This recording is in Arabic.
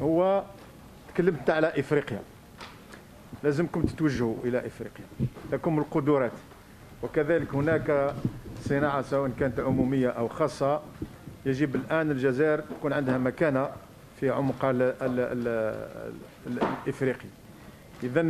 هو تكلمت حتى على افريقيا. لازمكم تتوجهوا الى افريقيا، لكم القدرات، وكذلك هناك صناعه سواء كانت عموميه او خاصه. يجب الان الجزائر تكون عندها مكانه في عمق الافريقي. اذا